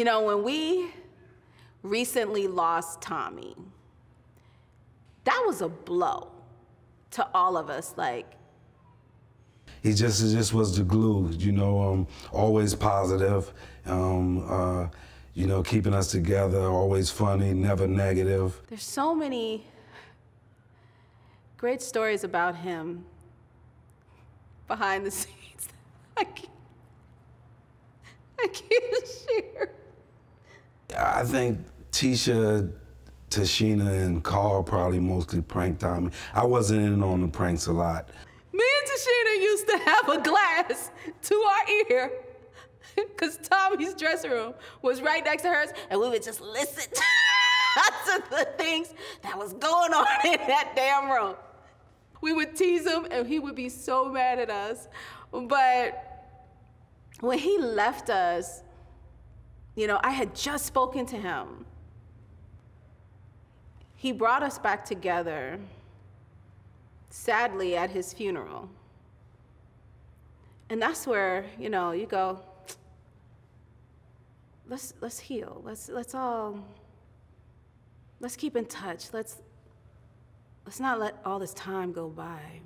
You know, when we recently lost Tommy, that was a blow to all of us, like. He just was the glue, you know, always positive, you know, keeping us together, always funny, never negative. There's so many great stories about him behind the scenes. I can't share. I think Tichina, and Carl probably mostly pranked on me. I wasn't in on the pranks a lot. Me and Tichina used to have a glass to our ear because Tommy's dressing room was right next to hers, and we would just listen to the things that was going on in that damn room. We would tease him, and he would be so mad at us. But when he left us, you know, I had just spoken to him. He brought us back together, sadly, at his funeral. And that's where, you know, you go, let's heal. Let's keep in touch. Let's not let all this time go by.